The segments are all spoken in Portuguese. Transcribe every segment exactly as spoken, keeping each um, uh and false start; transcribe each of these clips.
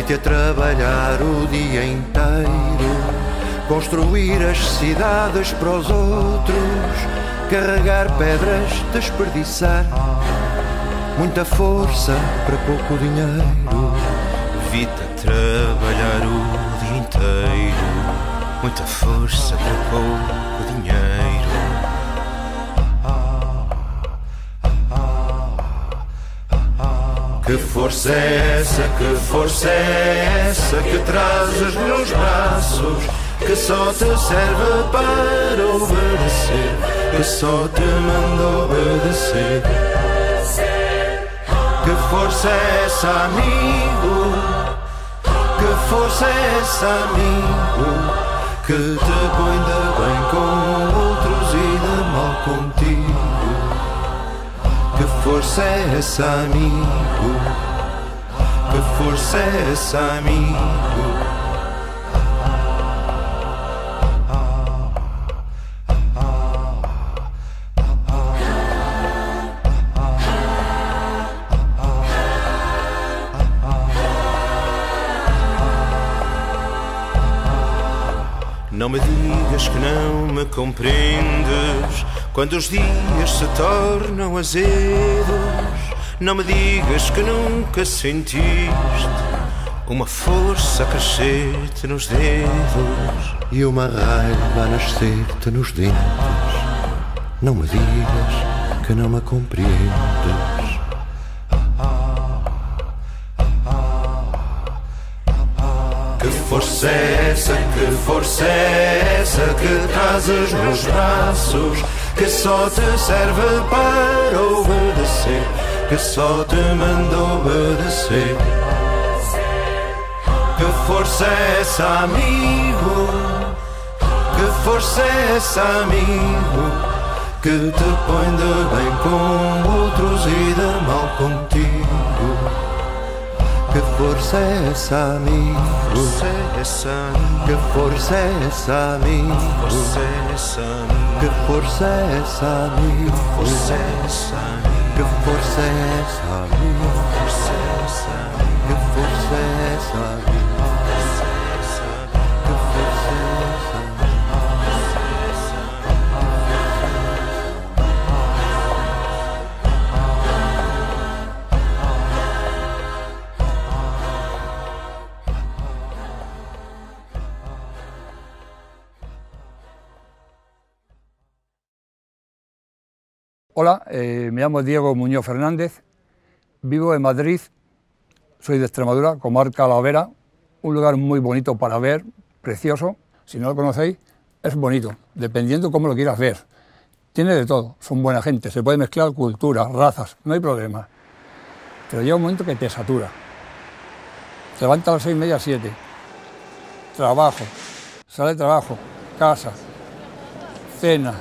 Vi-te a trabalhar o dia inteiro, construir as cidades para os outros, carregar pedras, desperdiçar muita força para pouco dinheiro. Vi-te a trabalhar o dia inteiro, muita força para pouco dinheiro. Que força é essa, que força é essa que trazes nos braços, que só te serve para obedecer, que só te manda obedecer. Que força é essa, amigo, que força é essa, amigo, que te põe de bem com outros e de mal contigo. Que força é essa, amigo? Que força é essa, amigo? Não me digas que não me compreendes, quando os dias se tornam azedos. Não me digas que nunca sentiste uma força crescer-te nos dedos e uma raiva nascer-te nos dentes. Não me digas que não me compreendes. Que força é essa, que força é essa que trazes nos braços, que só te serve para obedecer, que só te manda obedecer. Que força é essa, amigo, que força é essa, amigo, que te põe de bem com outros e de mal contigo. Que força é essa, amigo? Que força é essa, amigo? Que força é essa, amigo? Que força é essa, amigo? Que força é essa, amigo? Que força é essa, amigo? Hola, eh, me llamo Diego Muñoz Fernández, vivo en Madrid, soy de Extremadura, comarca La Vera, un lugar muy bonito para ver, precioso, si no lo conocéis, es bonito, dependiendo cómo lo quieras ver, tiene de todo, son buena gente, se puede mezclar culturas, razas, no hay problema, pero llega un momento que te satura, te levanta a las seis y media, siete, trabajo, sale de trabajo, casa, cena,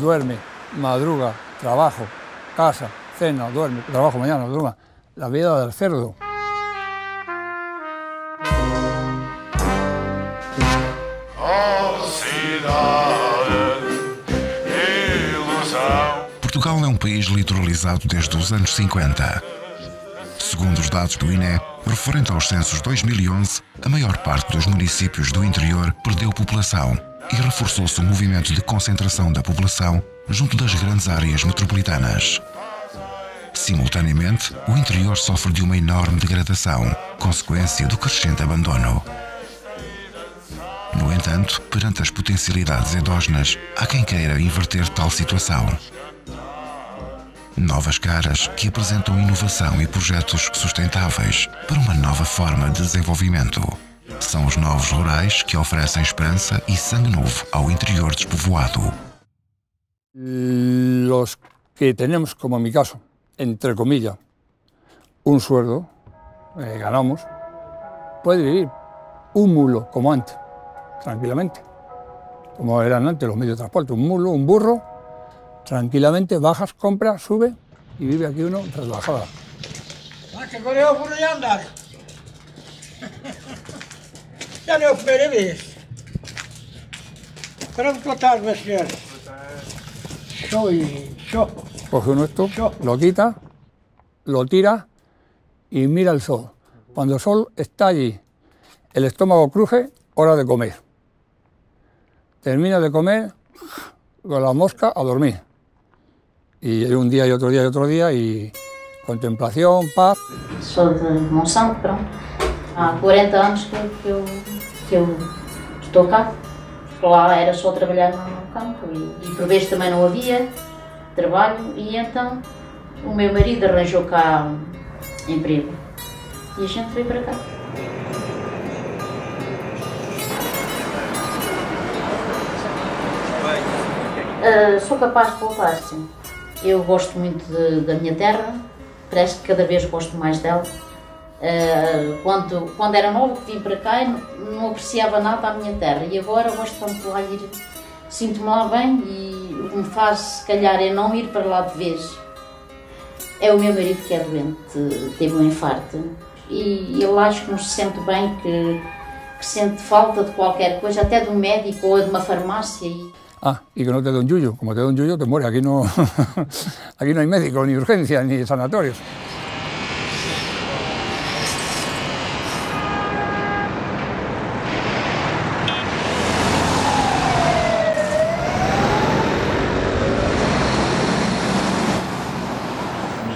duerme, madruga, trabajo, casa, cena, duerme, trabajo mañana, madruga. La vida del cerdo. Portugal é um país litoralizado desde os anos cinquenta. Segundo os dados do I N E, referente aos censos dois mil e onze, a maior parte dos municípios do interior perdeu população e reforçou-se o movimento de concentração da população junto das grandes áreas metropolitanas. Simultaneamente, o interior sofre de uma enorme degradação, consequência do crescente abandono. No entanto, perante as potencialidades endógenas, há quem queira inverter tal situação. Novas caras que apresentam inovação e projetos sustentáveis para uma nova forma de desenvolvimento. São os novos rurais que oferecem esperança e sangue novo ao interior despovoado. Los que tenemos, como en mi caso, entre comillas, un sueldo, eh, ganamos, puede vivir un mulo como antes, tranquilamente, como eran antes los medios de transporte, un mulo, un burro, tranquilamente bajas, compras, sube y vive aquí uno relajado. Ya no esperéis. Pero contar, señor. Soy yo. Coge uno esto, yo. Lo quita, lo tira y mira el sol. Cuando el sol está allí, el estómago cruje, hora de comer. Termina de comer, con la mosca a dormir. Y un día y otro día y otro día, y contemplación, paz. Soy de Monsanto, pronto. Há quarenta anos que, que, eu, que eu estou cá. Lá era só trabalhar no campo e, e por vezes também não havia trabalho. E então o meu marido arranjou cá um emprego e a gente veio para cá. Uh, sou capaz de voltar, sim. Eu gosto muito de, da minha terra, parece que cada vez gosto mais dela. Uh, quando, quando era novo que vim para cá, não, não apreciava nada a minha terra e agora gosto tanto de lá ir. Sinto-me lá bem e o que me faz, se calhar, é não ir para lá de vez. É o meu marido que é doente, teve um infarto e ele acho que não se sente bem, que, que sente falta de qualquer coisa, até de um médico ou de uma farmácia. E... Ah, y que no te dé un yuyo. Como te dé un yuyo, te mueres. Aquí no, aquí no hay médicos, ni urgencias, ni sanatorios.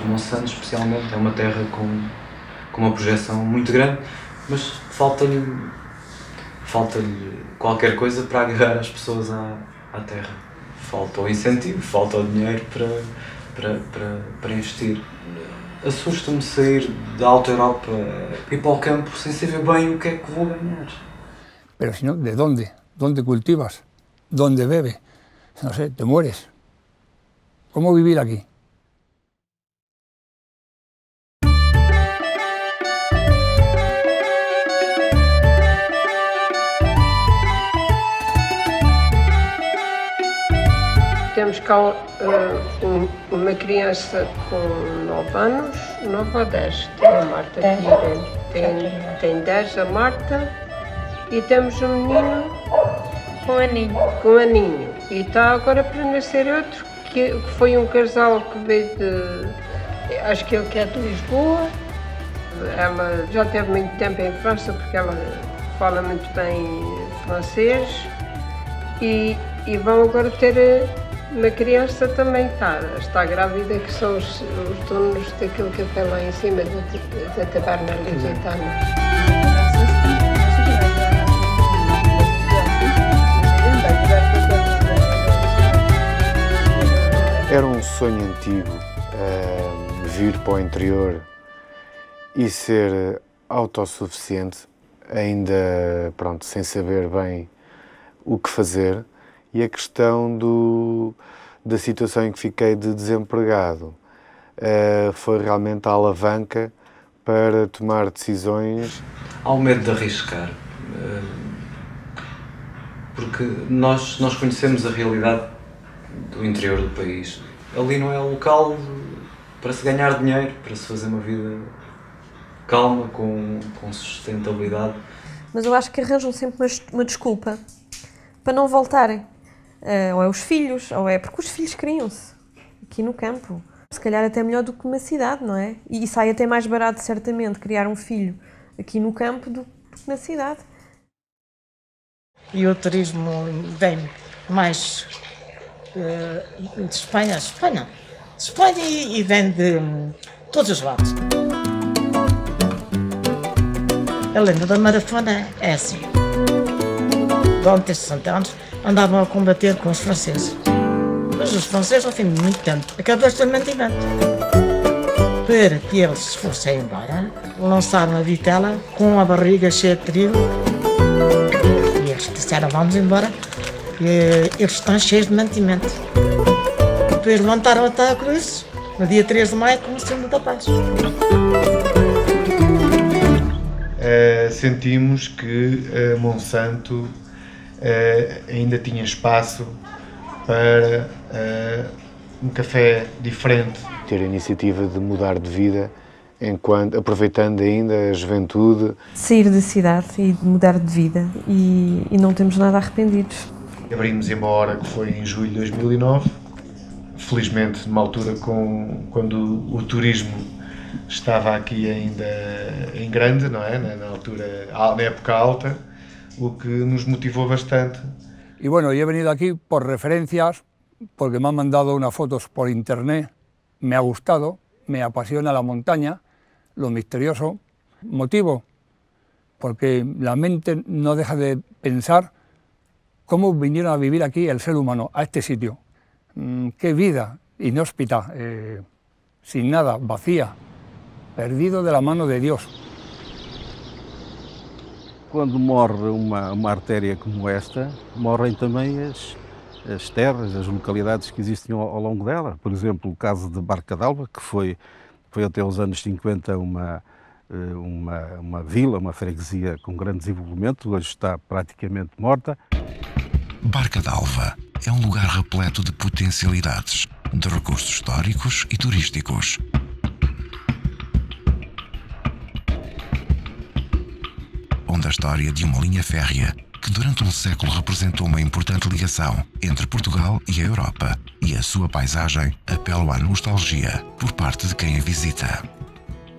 Monsanto, especialmente, é uma terra com, com uma projeção muito grande, mas falta-lhe falta qualquer coisa para agarrar as pessoas à, à terra. Falta o incentivo, falta o dinheiro para, para, para, para investir. Assusta-me sair da Alta Europa e ir para o campo sem saber bem o que é que vou ganhar. Mas senão, de onde? Onde cultivas? Onde bebes? Não sei, te mueres. Como viver aqui? Temos cá uh, uma criança com nove anos, nove ou dez, tem a Marta aqui, tem, tem dez a Marta, e temos um menino com aninho, com aninho. E está agora para nascer outro, que, que foi um casal que veio de, acho que ele que é de Lisboa. Ela já teve muito tempo em França, porque ela fala muito bem francês, e, e vão agora ter... Uma criança também está, está grávida, que são os, os donos daquilo que tem lá em cima, da taberna lusitana. Era um sonho antigo uh, vir para o interior e ser autossuficiente, ainda pronto, sem saber bem o que fazer. E a questão do, da situação em que fiquei de desempregado uh, foi realmente a alavanca para tomar decisões. Há o medo de arriscar, uh, porque nós, nós conhecemos a realidade do interior do país. Ali não é local para se ganhar dinheiro, para se fazer uma vida calma, com, com sustentabilidade. Mas eu acho que arranjam sempre uma, uma desculpa para não voltarem. Uh, ou é os filhos, ou é porque os filhos criam-se aqui no campo. Se calhar até melhor do que na cidade, não é? E, e sai até mais barato, certamente, criar um filho aqui no campo do que na cidade. E o turismo vem mais uh, de Espanha, Espanha, Espanha e, e vem de um, todos os lados. A lenda da maratona é assim. Durante estes sessenta anos, andavam a combater com os franceses. Mas os franceses, ao fim de muito tempo, acabou-se de mantimento. Para que eles se fossem embora, lançaram a vitela com a barriga cheia de trigo. E eles disseram, vamos embora, e eles estão cheios de mantimento. Depois levantaram até a cruz, no dia três de maio, como sendo da paz. Uh, sentimos que uh, Monsanto Uh, ainda tinha espaço para uh, um café diferente. Ter a iniciativa de mudar de vida, enquanto, aproveitando ainda a juventude. Sair da cidade e mudar de vida e, e não temos nada arrependidos. Abrimos embora, que foi em julho de dois mil e nove, felizmente numa altura com, quando o, o turismo estava aqui ainda em grande, não é? Na altura, na época alta, o que nos motivou bastante. Y bueno, yo he venido aquí por referencias, porque me han mandado unas fotos por internet, me ha gustado, me apasiona la montaña, lo misterioso. Motivo, porque la mente no deja de pensar cómo vinieron a vivir aquí el ser humano, a este sitio. Qué vida inhóspita, eh, sin nada, vacía, perdido de la mano de Dios. Quando morre uma, uma artéria como esta, morrem também as, as terras, as localidades que existiam ao, ao longo dela. Por exemplo, o caso de Barca d'Alva, que foi, foi até os anos cinquenta uma, uma, uma vila, uma freguesia com grande desenvolvimento, hoje está praticamente morta. Barca d'Alva é um lugar repleto de potencialidades, de recursos históricos e turísticos. Da história de uma linha férrea que durante um século representou uma importante ligação entre Portugal e a Europa, e a sua paisagem apela à nostalgia por parte de quem a visita.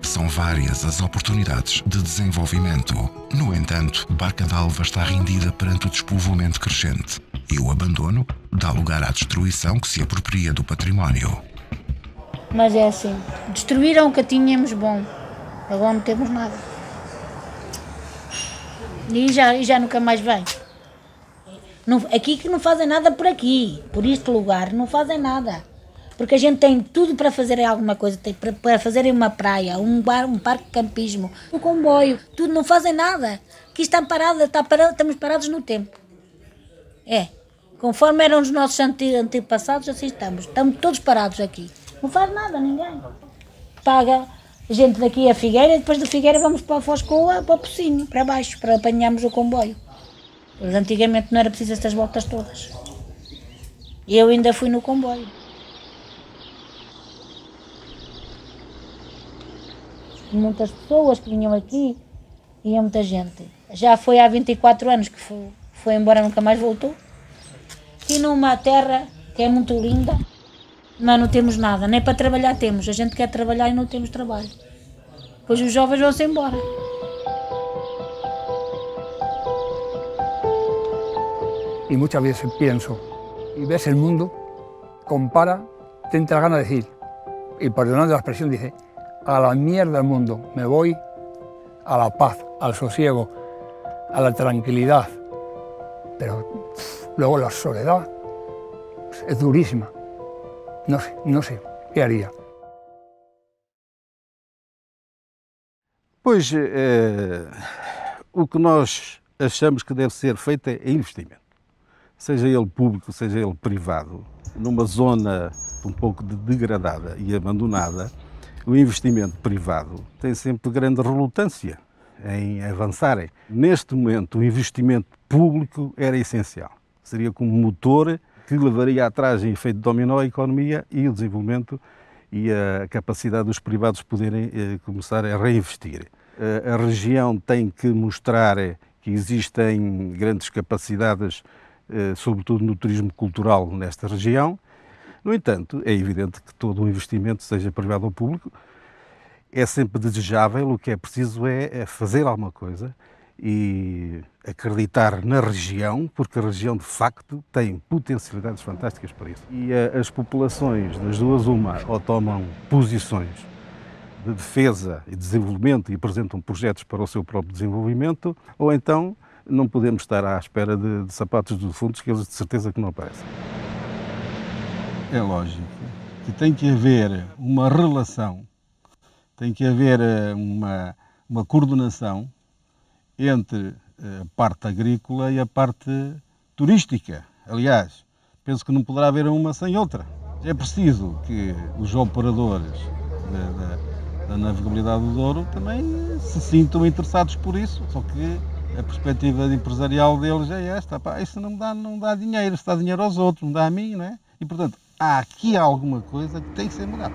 São várias as oportunidades de desenvolvimento. No entanto, Barca d'Alva está rendida perante o despovoamento crescente e o abandono dá lugar à destruição que se apropria do património. Mas é assim, destruíram o que tínhamos bom, agora não temos nada. E já, e já nunca mais vem. Não, aqui que não fazem nada por aqui, por este lugar, não fazem nada. Porque a gente tem tudo para fazer alguma coisa, tem para, para fazerem uma praia, um bar, um parque de campismo, um comboio, tudo, não fazem nada. Aqui está parado, está parado, estamos parados no tempo. É, conforme eram os nossos antepassados, assim estamos, estamos todos parados aqui. Não faz nada, ninguém. Paga... A gente daqui a Figueira e depois de Figueira vamos para a Foscoa, para o Pocinho, para baixo, para apanharmos o comboio. Mas antigamente não era preciso estas voltas todas. E eu ainda fui no comboio. Muitas pessoas que vinham aqui, ia muita gente. Já foi há vinte e quatro anos que foi, foi embora, nunca mais voltou. Aqui numa terra que é muito linda. Mas não temos nada, nem para trabalhar temos. A gente quer trabalhar e não temos trabalho. Pois os jovens vão-se embora. E muitas vezes penso, e ves o mundo, compara, te entra ganas de decir, e perdonando a expresión, dice, a la mierda del mundo, me voy a la paz, al sosiego, a la tranquilidad. Pero luego la soledad es durísima. No sé, não sei, que haria? Pois, eh, o que nós achamos que deve ser feito é investimento, seja ele público, seja ele privado. Numa zona um pouco degradada e abandonada, o investimento privado tem sempre grande relutância em avançarem. Neste momento, o investimento público era essencial, seria como motor que levaria atrás em efeito dominó a economia e o desenvolvimento e a capacidade dos privados poderem eh, começar a reinvestir. A, a região tem que mostrar que existem grandes capacidades, eh, sobretudo no turismo cultural nesta região. No entanto, é evidente que todo o investimento, seja privado ou público, é sempre desejável. O que é preciso é, é fazer alguma coisa e acreditar na região, porque a região de facto tem potencialidades fantásticas para isso. E as populações das duas uma, ou tomam posições de defesa e desenvolvimento e apresentam projetos para o seu próprio desenvolvimento, ou então não podemos estar à espera de, de sapatos dos fundos, que eles de certeza que não aparecem. É lógico que tem que haver uma relação, tem que haver uma, uma coordenação entre a parte agrícola e a parte turística. Aliás, penso que não poderá haver uma sem outra. É preciso que os operadores da, da, da navegabilidade do Douro também se sintam interessados por isso, só que a perspectiva empresarial deles é esta, pá, isso não dá, não dá dinheiro, isso dá dinheiro aos outros, não dá a mim, não é? E, portanto, há aqui alguma coisa que tem que ser mudada.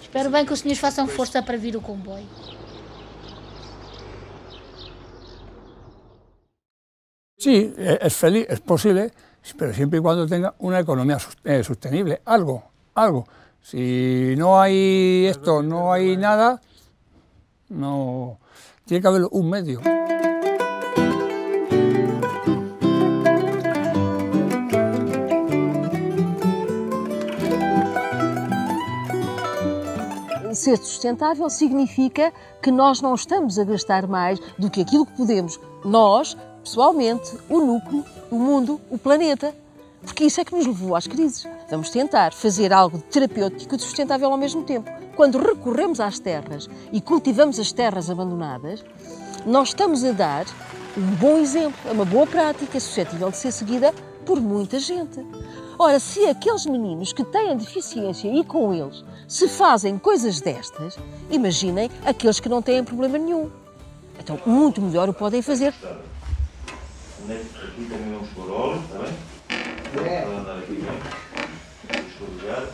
Espero bem que os senhores façam força para vir o comboio. Sí, es feliz, es posible, pero siempre y cuando tenga una economía sostenible, algo, algo. Si no hay esto, no hay nada, no, tiene que haber un medio. Ser sustentável significa que nós não estamos a gastar mais do que aquilo que podemos, nós, pessoalmente, o núcleo, o mundo, o planeta, porque isso é que nos levou às crises. Vamos tentar fazer algo de terapêutico e de sustentável ao mesmo tempo. Quando recorremos às terras e cultivamos as terras abandonadas, nós estamos a dar um bom exemplo, uma boa prática suscetível de ser seguida por muita gente. Ora, se aqueles meninos que têm deficiência e com eles se fazem coisas destas, imaginem aqueles que não têm problema nenhum. Então, muito melhor o podem fazer. Aqui também uns corolas, está bem? É. Vou andar aqui, bem? Escorregar.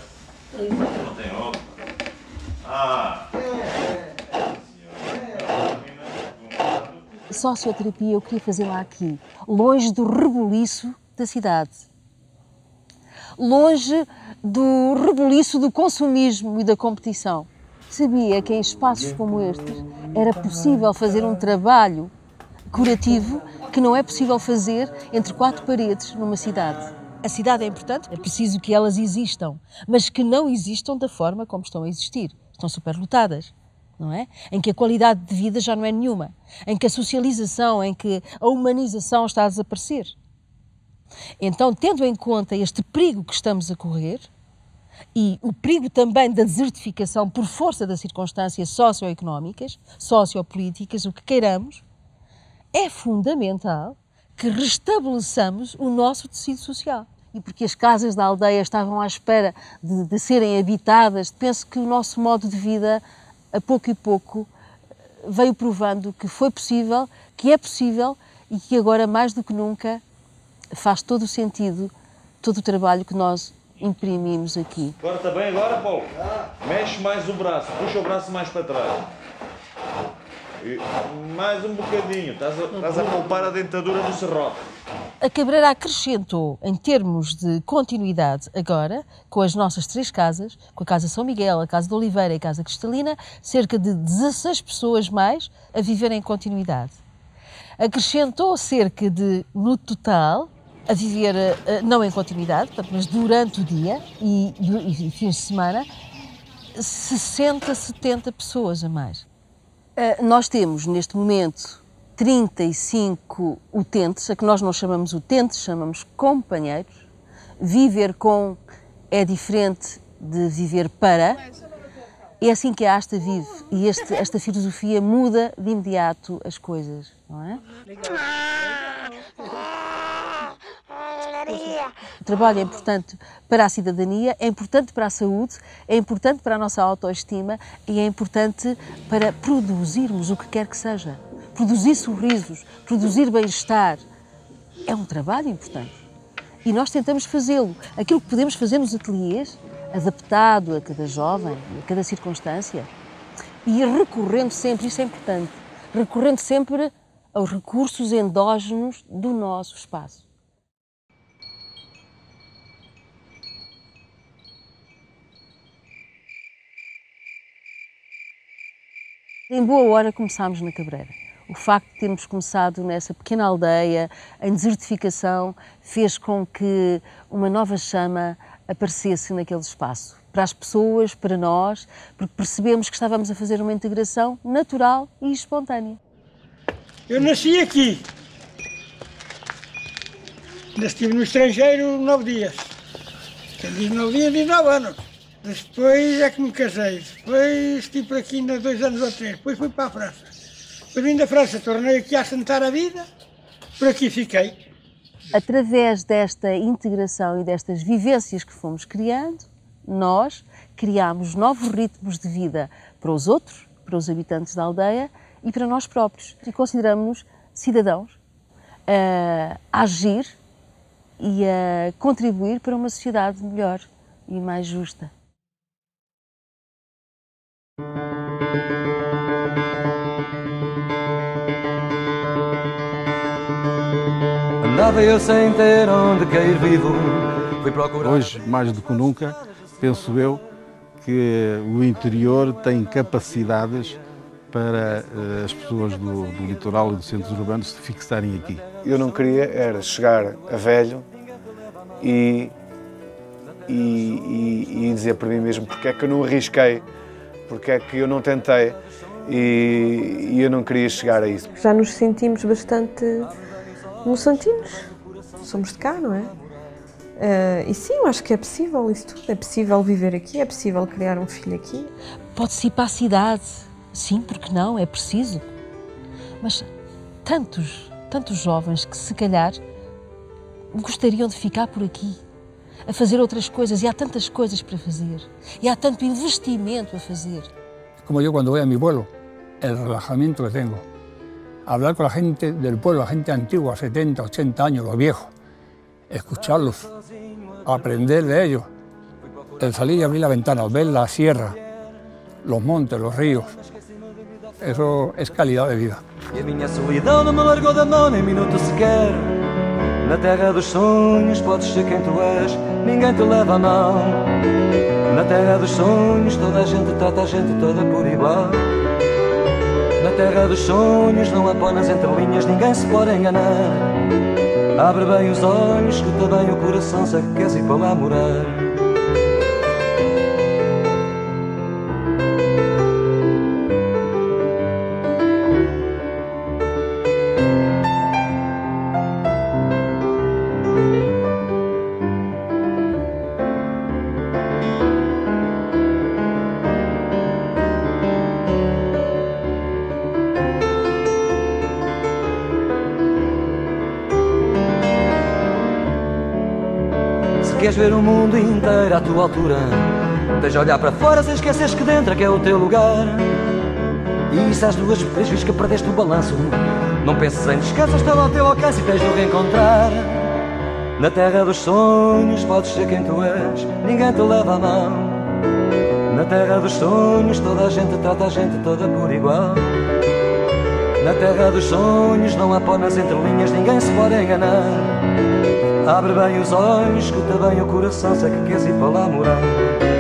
Não tem óculos. Ah! Socioterapia eu queria fazer lá aqui, longe do rebuliço da cidade. Longe do rebuliço do consumismo e da competição. Sabia que em espaços como estes era possível fazer um trabalho curativo que não é possível fazer entre quatro paredes numa cidade. A cidade é importante, é preciso que elas existam, mas que não existam da forma como estão a existir. Estão superlotadas, não é? Em que a qualidade de vida já não é nenhuma, em que a socialização, em que a humanização está a desaparecer. Então, tendo em conta este perigo que estamos a correr, e o perigo também da desertificação por força das circunstâncias socioeconómicas, sociopolíticas, o que queiramos, é fundamental que restabeleçamos o nosso tecido social. E porque as casas da aldeia estavam à espera de, de serem habitadas, penso que o nosso modo de vida, a pouco e pouco, veio provando que foi possível, que é possível e que agora, mais do que nunca, faz todo o sentido, todo o trabalho que nós imprimimos aqui. Agora está bem, agora, Paulo? Mexe mais o braço, puxa o braço mais para trás. E mais um bocadinho, estás a, estás a poupar a dentadura do serrote. A Cabreira acrescentou, em termos de continuidade agora, com as nossas três casas, com a Casa São Miguel, a Casa de Oliveira e a Casa Cristalina, cerca de dezasseis pessoas mais a viver em continuidade. Acrescentou cerca de, no total, a viver não em continuidade, mas durante o dia e, e fins de semana, sessenta, setenta pessoas a mais. Nós temos, neste momento, trinta e cinco utentes, a que nós não chamamos utentes, chamamos companheiros. Viver com é diferente de viver para. É assim que a Asta vive e este, esta filosofia muda de imediato as coisas, não é? O trabalho é importante para a cidadania, é importante para a saúde, é importante para a nossa autoestima e é importante para produzirmos o que quer que seja. Produzir sorrisos, produzir bem-estar, é um trabalho importante. E nós tentamos fazê-lo. Aquilo que podemos fazer nos ateliês, adaptado a cada jovem, a cada circunstância, e recorrendo sempre, isso é importante, recorrendo sempre aos recursos endógenos do nosso espaço. Em boa hora começámos na Cabreira. O facto de termos começado nessa pequena aldeia, em desertificação, fez com que uma nova chama aparecesse naquele espaço. Para as pessoas, para nós, porque percebemos que estávamos a fazer uma integração natural e espontânea. Eu nasci aqui. Nasci no estrangeiro nove dias. Quem diz nove dias, diz nove anos. Depois é que me casei, depois estive aqui ainda dois anos ou três, depois fui para a França. Depois vim da França, tornei aqui a assentar a vida, por aqui fiquei. Através desta integração e destas vivências que fomos criando, nós criámos novos ritmos de vida para os outros, para os habitantes da aldeia e para nós próprios. E consideramos-nos cidadãos a agir e a contribuir para uma sociedade melhor e mais justa. estava eu sem ter onde cair vivo. Fui procurar... Hoje, mais do que nunca, penso eu que o interior tem capacidades para uh, as pessoas do, do litoral e dos centros urbanos se fixarem aqui. Eu não queria era chegar a velho e, e, e, e dizer para mim mesmo porque é que eu não arrisquei, porque é que eu não tentei e, e eu não queria chegar a isso. Já nos sentimos bastante moçantinos, somos de cá, não é? Uh, e sim, eu acho que é possível isso tudo, é possível viver aqui, é possível criar um filho aqui. Pode-se ir para a cidade. Sim, porque não, é preciso. Mas tantos, tantos jovens que se calhar gostariam de ficar por aqui, a fazer outras coisas, e há tantas coisas para fazer, e há tanto investimento a fazer. Como eu, quando vou a mi pueblo, el relajamiento que tengo, hablar con la gente del pueblo, la gente antigua, setenta, ochenta años, los viejos, escucharlos, aprender de ellos, el salir y abrir la ventana, ver la sierra, los montes, los ríos. Eso es calidad de vida. E a minha solidão não me largou da mão nem minuto sequer. Na terra dos sonhos podes ser quem tu és, ninguém te leva a mão. Na terra dos sonhos toda a gente trata a gente toda por igual. Na terra dos sonhos não há pó nas entrelinhas, ninguém se pode enganar. Abre bem os olhos, escuta bem o coração, se é que queres ir para lá morar. Queres ver o mundo inteiro à tua altura? Tens de olhar para fora sem esqueceres que dentro é que é o teu lugar. E se às duas vezes que perdeste o balanço, não penses em descanso, está lá ao teu alcance e tens de o reencontrar. Na terra dos sonhos podes ser quem tu és, ninguém te leva a mão. Na terra dos sonhos toda a gente trata a gente toda por igual. Na terra dos sonhos não há pó nas entrelinhas, ninguém se pode enganar. Abre bem os olhos, escuta bem o coração, se é que queres ir para lá morar.